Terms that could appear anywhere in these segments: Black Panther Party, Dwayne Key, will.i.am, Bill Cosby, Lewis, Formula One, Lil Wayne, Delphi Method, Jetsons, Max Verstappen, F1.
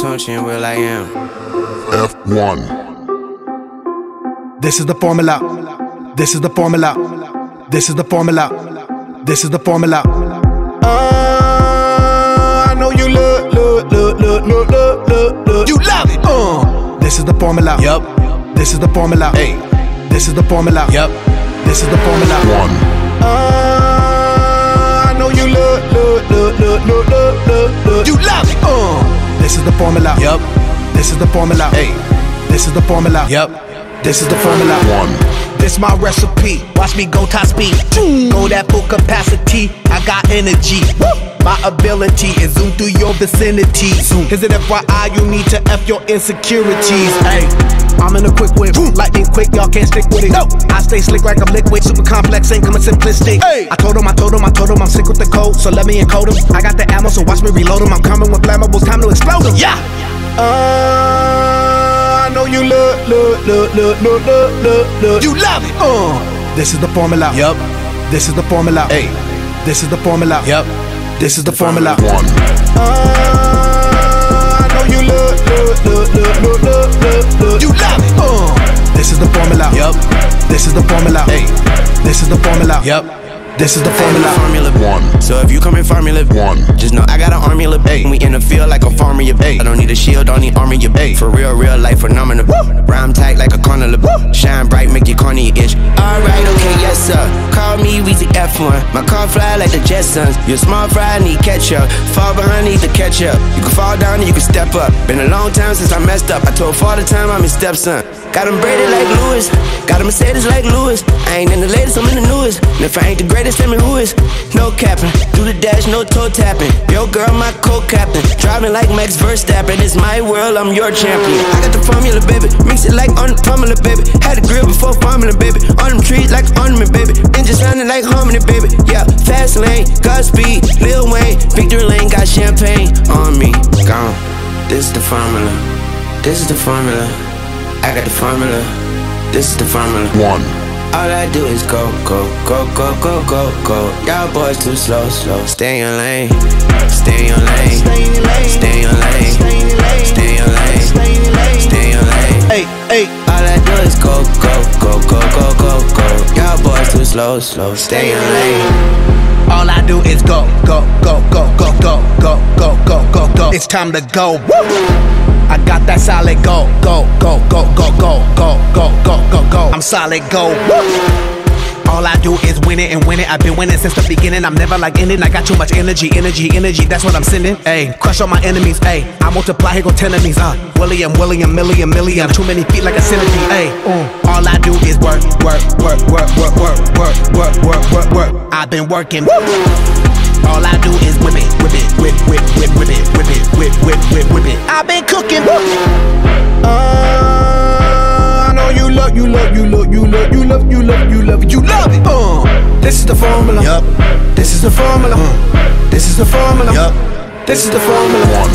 Tunching will.i.am. F1. This is the formula. This is the formula. This is the formula. This is the formula. I know you look. You love it. This is the formula. Yup. This is the formula. Hey. This is the formula. Yup. This is the formula. One. I know you look. You love it. This is the formula. Yup. This is the formula. Hey. This is the formula. Yup. This is the formula. One. This my recipe. Watch me go top speed. Go that full capacity. I got energy. Woo. My ability is zoom through your vicinity. Is it FYI, you need to F your insecurities. Hey, I'm in a quick whip, lightning quick, y'all can't stick with it. No. I stay slick like I'm liquid, super complex, ain't coming simplistic. Hey. I told him I'm sick with the code, so let me encode him. I got the ammo, so watch me reload him. I'm coming with flammables, time to explode him. Yeah. I know you look. You love it. This is the formula. Yup. This is the formula. Hey. This is the formula. Yup. This is the formula. One. I know you look. You love it. This is the formula. Yup. This is the formula. Hey. This is the formula. Yup. This is the formula. Formula one. So if you come in formula one, just know I got an army of eight. We in the field like a farmer of eight. I don't need a shield, don't need army of eight. For real, real life phenomenon. Rhyme tight like a corner of eight. Shine bright, make your corny itch. Alright, okay, yes sir. Call me Weezy F1. My car fly like the Jetsons. You're small fry, need ketchup. Fall behind, need the ketchup. You can fall down and you can step up. Been a long time since I messed up. I told father time I'm his stepson. Got him braided like Lewis. Got a Mercedes like Lewis. I ain't in the latest, I'm in the newest. And if I ain't the greatest, tell me who is. No capping, do the dash, no toe tapping. Yo girl, my co-captain, driving like Max Verstappen. It's my world, I'm your champion. I got the formula, baby, mix it like on the formula, baby. Had a grill before formula, baby. On them trees like ornament, baby. Engine sounding like harmony, baby. Yeah, fast lane, Godspeed, Lil Wayne. Victory lane, got champagne on me. Gone. This is the formula. This is the formula. I got the formula. This is the formula. One. All I do is go, go, go, go, go, go, go. Y'all boys too slow, slow. Stay in your lane. Stay in your lane. Stay in your lane. Stay in your lane. Stay in your lane. Stay in your lane. Stay in your lane. Stay in your lane. Hey, hey. All I do is go, go, go, go, go, go, go. Y'all boys too slow, slow. Stay in your lane. All I do is go, go, go, go, go, go, go, go, go, go, go. It's time to go. Woo! I got that solid go, go, go, go, go, go, go, go, go, go, go. I'm solid go. Woo! All I do is win it and win it. I've been winning since the beginning. I'm never like ending. I got too much energy. That's what I'm sending. Ayy, crush all my enemies. Ayy, I multiply, here go 10 enemies. William, million. Too many feet like a centipede. Ayy, all I do is work. I've been working. Woo! All I do is whip it. I've been cooking. I know you love it. This is the formula. Yup. This is the formula. This is the formula. Yup. This is the formula.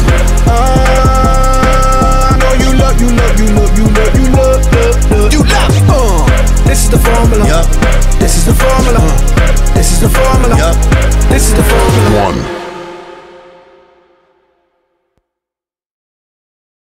I know you love.